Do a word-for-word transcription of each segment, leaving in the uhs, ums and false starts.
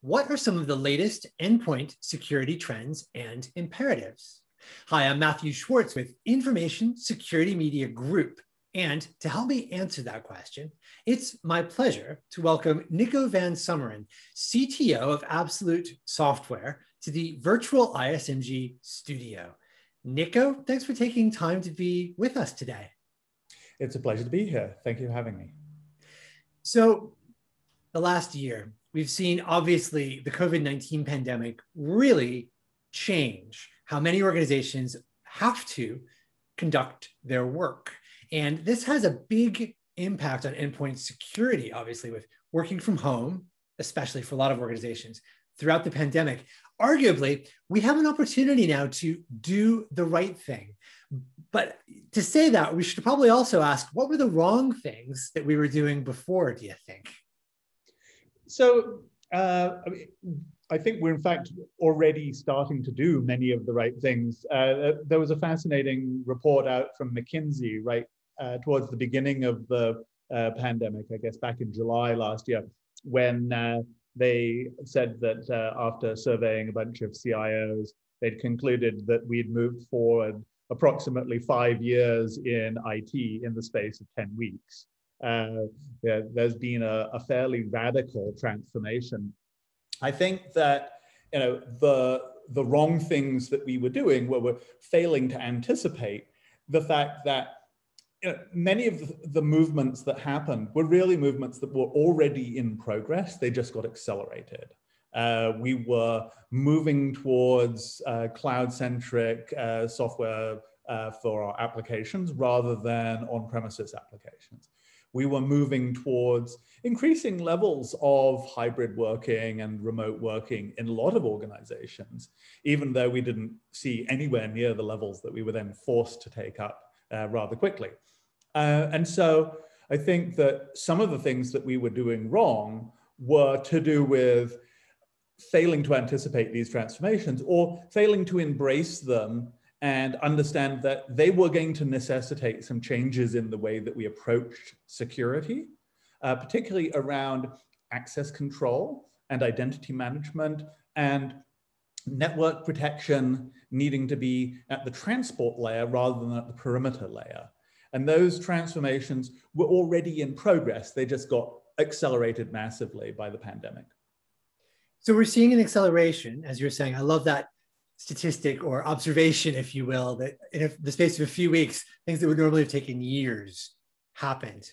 What are some of the latest endpoint security trends and imperatives? Hi, I'm Matthew Schwartz with Information Security Media Group. And to help me answer that question, it's my pleasure to welcome Nicko van Someren, C T O of Absolute Software, to the virtual I S M G studio. Nicko, thanks for taking time to be with us today. It's a pleasure to be here. Thank you for having me. So the last year, we've seen, obviously, the COVID nineteen pandemic really change how many organizations have to conduct their work. And this has a big impact on endpoint security, obviously, with working from home, especially for a lot of organizations throughout the pandemic. Arguably, we have an opportunity now to do the right thing. But to say that, we should probably also ask, what were the wrong things that we were doing before, do you think? So uh, I mean, I think we're in fact already starting to do many of the right things. Uh, there was a fascinating report out from McKinsey right uh, towards the beginning of the uh, pandemic, I guess back in July last year, when uh, they said that uh, after surveying a bunch of C I Os, they'd concluded that we'd moved forward approximately five years in I T in the space of ten weeks. Uh, yeah, there's been a, a fairly radical transformation. I think that you know the the wrong things that we were doing were, were failing to anticipate the fact that you know, many of the movements that happened were really movements that were already in progress. They just got accelerated. Uh, we were moving towards uh, cloud-centric uh, software uh, for our applications rather than on-premises applications. We were moving towards increasing levels of hybrid working and remote working in a lot of organizations, even though we didn't see anywhere near the levels that we were then forced to take up uh, rather quickly. Uh, and so I think that some of the things that we were doing wrong were to do with failing to anticipate these transformations or failing to embrace them and understand that they were going to necessitate some changes in the way that we approached security, uh, particularly around access control and identity management and network protection needing to be at the transport layer rather than at the perimeter layer. And those transformations were already in progress. They just got accelerated massively by the pandemic. So we're seeing an acceleration, as you're saying. I love that statistic or observation, if you will, that in the space of a few weeks, things that would normally have taken years happened.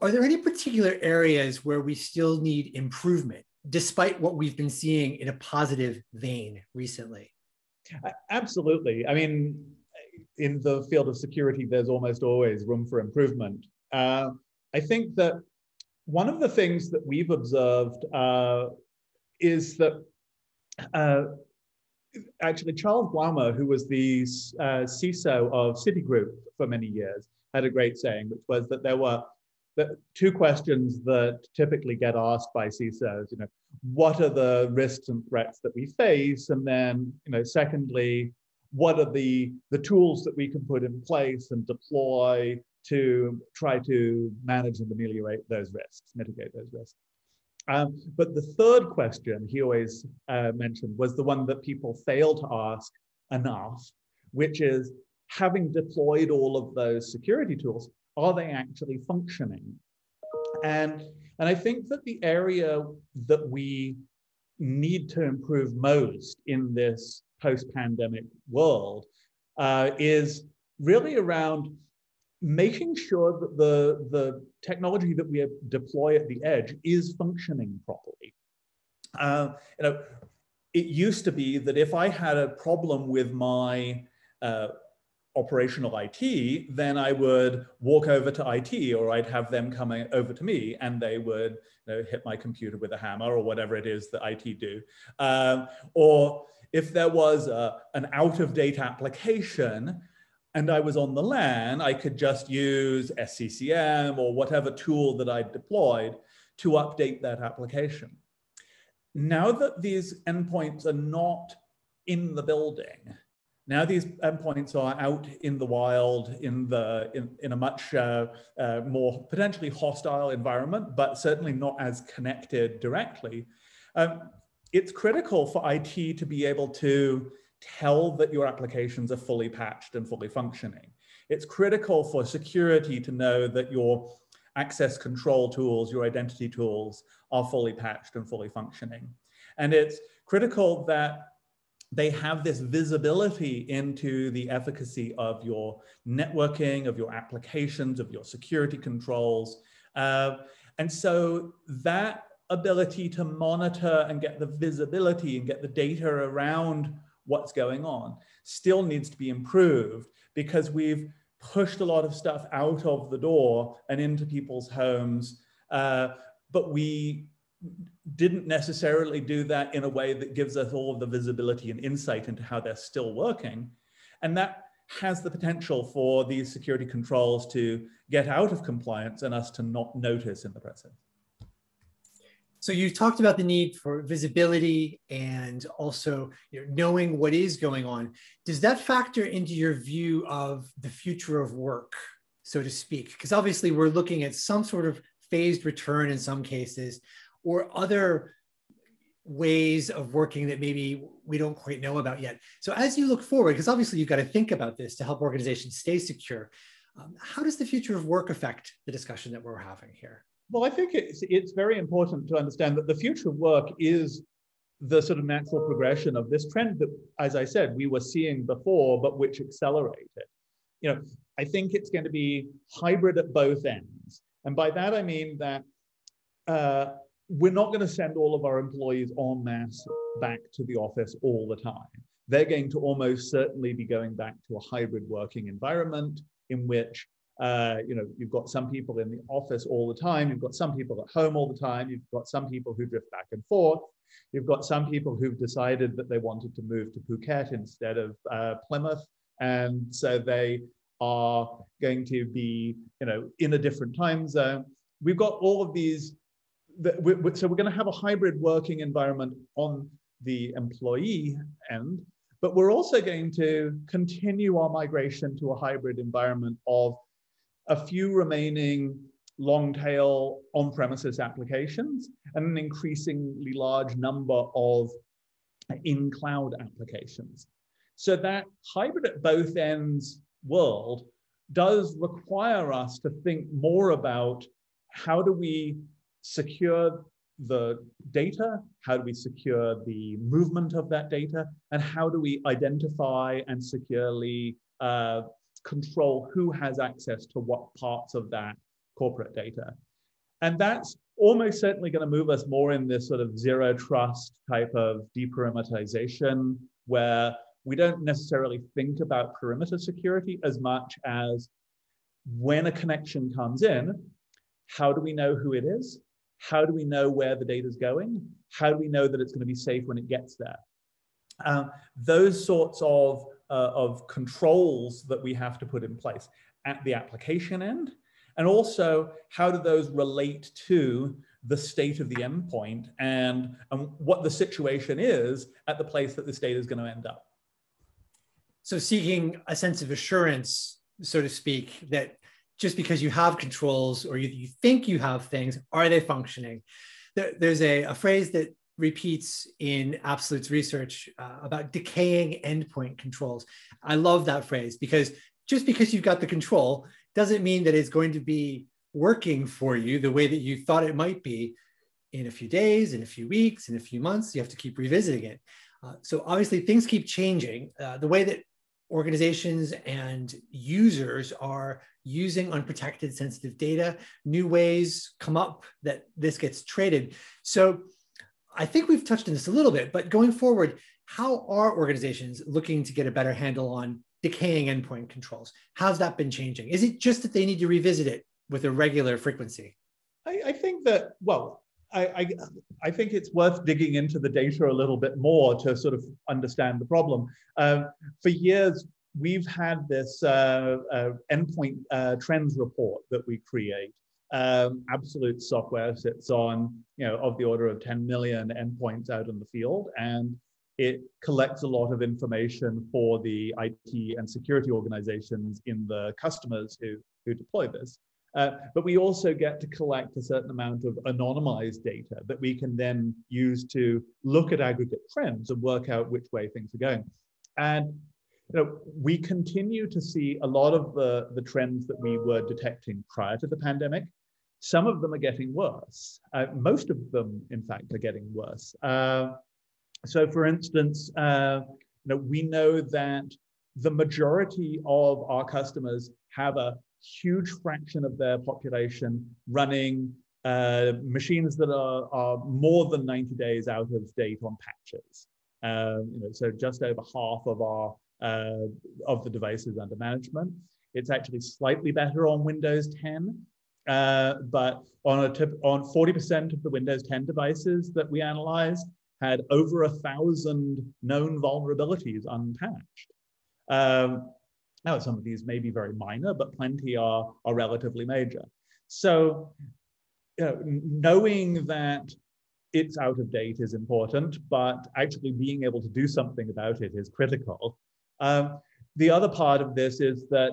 Are there any particular areas where we still need improvement, despite what we've been seeing in a positive vein recently? Absolutely. I mean, in the field of security, there's almost always room for improvement. Uh, I think that one of the things that we've observed uh, is that uh, Actually, Charles Gaumer, who was the uh, C I S O of Citigroup for many years, had a great saying, which was that there were two questions that typically get asked by C I S Os. You know, what are the risks and threats that we face? And then, you know, secondly, what are the, the tools that we can put in place and deploy to try to manage and ameliorate those risks, mitigate those risks? Um, but the third question he always uh, mentioned was the one that people fail to ask enough, which is, having deployed all of those security tools, are they actually functioning? And, and I think that the area that we need to improve most in this post-pandemic world uh, is really around making sure that the, the technology that we deploy at the edge is functioning properly. Uh, you know, it used to be that if I had a problem with my uh, operational I T, then I would walk over to I T, or I'd have them come over to me and they would you know, hit my computer with a hammer or whatever it is that I T do. Um, or if there was a, an out-of-date application, and I was on the LAN, I could just use S C C M or whatever tool that I deployed to update that application. Now that these endpoints are not in the building, now these endpoints are out in the wild, in, the, in, in a much uh, uh, more potentially hostile environment, but certainly not as connected directly. Um, it's critical for I T to be able to tell that your applications are fully patched and fully functioning. It's critical for security to know that your access control tools, your identity tools are fully patched and fully functioning. And it's critical that they have this visibility into the efficacy of your networking, of your applications, of your security controls. Uh, and so that ability to monitor and get the visibility and get the data around what's going on still needs to be improved, because we've pushed a lot of stuff out of the door and into people's homes, uh, but we didn't necessarily do that in a way that gives us all of the visibility and insight into how they're still working. And that has the potential for these security controls to get out of compliance and us to not notice in the process. So you talked about the need for visibility and also, you know, knowing what is going on. Does that factor into your view of the future of work, so to speak? Because obviously we're looking at some sort of phased return in some cases, or other ways of working that maybe we don't quite know about yet. So as you look forward, because obviously you've got to think about this to help organizations stay secure, um, how does the future of work affect the discussion that we're having here? Well, I think it's, it's very important to understand that the future of work is the sort of natural progression of this trend that, as I said, we were seeing before, but which accelerated. You know, I think it's going to be hybrid at both ends. And by that, I mean that uh, we're not going to send all of our employees en masse back to the office all the time. They're going to almost certainly be going back to a hybrid working environment in which, uh, you know, you've got some people in the office all the time, you've got some people at home all the time, you've got some people who drift back and forth, you've got some people who've decided that they wanted to move to Phuket instead of uh, Plymouth, and so they are going to be, you know, in a different time zone. We've got all of these. So we're going to have a hybrid working environment on the employee end, but we're also going to continue our migration to a hybrid environment of a few remaining long tail on-premises applications and an increasingly large number of in-cloud applications. So that hybrid at both ends world does require us to think more about how do we secure the data, how do we secure the movement of that data, and how do we identify and securely uh, control who has access to what parts of that corporate data. And that's almost certainly going to move us more in this sort of zero trust type of deperimeterization, where we don't necessarily think about perimeter security as much as when a connection comes in, how do we know who it is? How do we know where the data is going? How do we know that it's going to be safe when it gets there? Um, those sorts of, uh, of controls that we have to put in place at the application end, and also how do those relate to the state of the endpoint and, and what the situation is at the place that this data is going to end up. So seeking a sense of assurance, so to speak, that just because you have controls or you, you think you have things, are they functioning? There, there's a, a phrase that repeats in Absolute's research uh, about decaying endpoint controls. I love that phrase, because just because you've got the control doesn't mean that it's going to be working for you the way that you thought it might be in a few days, in a few weeks, in a few months. You have to keep revisiting it. Uh, so obviously things keep changing. Uh, the way that organizations and users are using unprotected sensitive data, new ways come up that this gets traded. So I think we've touched on this a little bit, but going forward, how are organizations looking to get a better handle on decaying endpoint controls? How's that been changing? Is it just that they need to revisit it with a regular frequency? I, I think that, well, I, I, I think it's worth digging into the data a little bit more to sort of understand the problem. Uh, for years, we've had this uh, uh, endpoint uh, trends report that we create. Um, Absolute Software sits on, you know, of the order of ten million endpoints out in the field, and it collects a lot of information for the I T and security organizations in the customers who, who deploy this. Uh, but we also get to collect a certain amount of anonymized data that we can then use to look at aggregate trends and work out which way things are going. And you know, we continue to see a lot of the, the trends that we were detecting prior to the pandemic. Some of them are getting worse. Uh, most of them, in fact, are getting worse. Uh, so for instance, uh, you know, we know that the majority of our customers have a huge fraction of their population running uh, machines that are, are more than ninety days out of date on patches. Um, you know, so just over half of our uh, of the devices under management. It's actually slightly better on Windows ten, uh, but on a tip, on forty percent of the Windows ten devices that we analyzed had over a thousand known vulnerabilities unpatched. Um, Now, some of these may be very minor, but plenty are, are relatively major. So you know, knowing that it's out of date is important, but actually being able to do something about it is critical. Um, the other part of this is that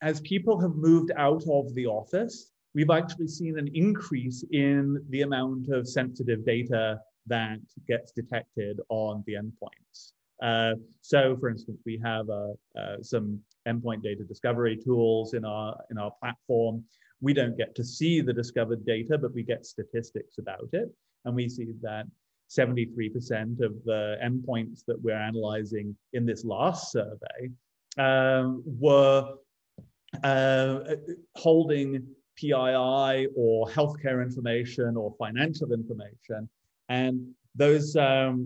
as people have moved out of the office, we've actually seen an increase in the amount of sensitive data that gets detected on the endpoints. Uh, so, for instance, we have uh, uh, some endpoint data discovery tools in our in our platform. We don't get to see the discovered data, but we get statistics about it, and we see that seventy-three percent of the endpoints that we're analyzing in this last survey um, were uh, holding P I I or healthcare information or financial information, and those. Um,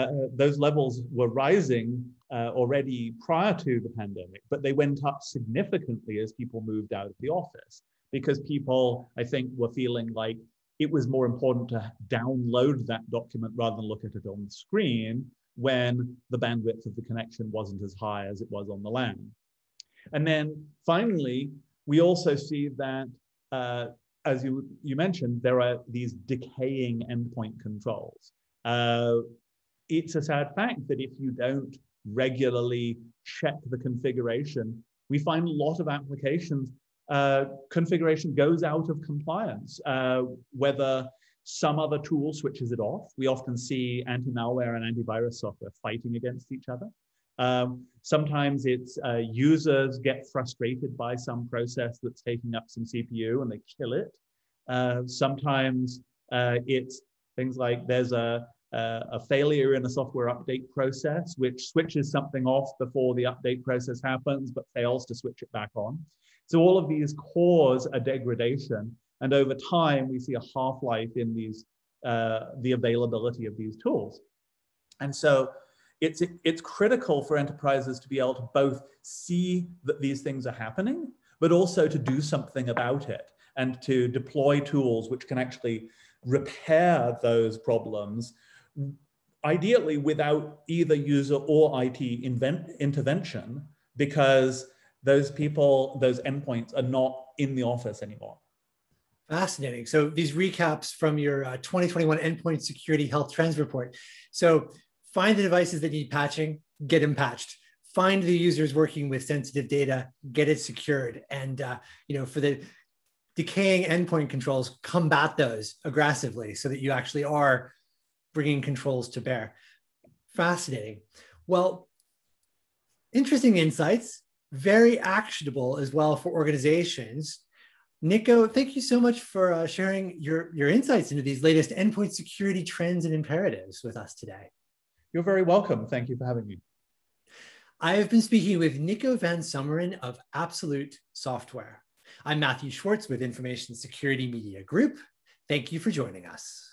Uh, those levels were rising uh, already prior to the pandemic, but they went up significantly as people moved out of the office because people, I think, were feeling like it was more important to download that document rather than look at it on the screen when the bandwidth of the connection wasn't as high as it was on the LAN. And then finally, we also see that, uh, as you, you mentioned, there are these decaying endpoint controls. Uh, It's a sad fact that if you don't regularly check the configuration, we find a lot of applications, uh, configuration goes out of compliance, uh, whether some other tool switches it off. We often see anti-malware and antivirus software fighting against each other. Um, sometimes it's uh, users get frustrated by some process that's taking up some C P U and they kill it. Uh, sometimes uh, it's things like there's a Uh, a failure in a software update process, which switches something off before the update process happens, but fails to switch it back on. So all of these cause a degradation. And over time, we see a half-life in these, uh, the availability of these tools. And so it's, it's critical for enterprises to be able to both see that these things are happening, but also to do something about it and to deploy tools which can actually repair those problems, ideally without either user or I T invent, intervention, because those people, those endpoints are not in the office anymore. Fascinating. So these recaps from your uh, twenty twenty-one Endpoint Security Health Trends Report. So find the devices that need patching, get them patched. Find the users working with sensitive data, get it secured. And uh, you know, for the decaying endpoint controls, combat those aggressively so that you actually are bringing controls to bear. Fascinating. Well, interesting insights, very actionable as well for organizations. Nicko, thank you so much for uh, sharing your, your insights into these latest endpoint security trends and imperatives with us today. You're very welcome. Thank you for having me. I have been speaking with Nicko van Someren of Absolute Software. I'm Matthew Schwartz with Information Security Media Group. Thank you for joining us.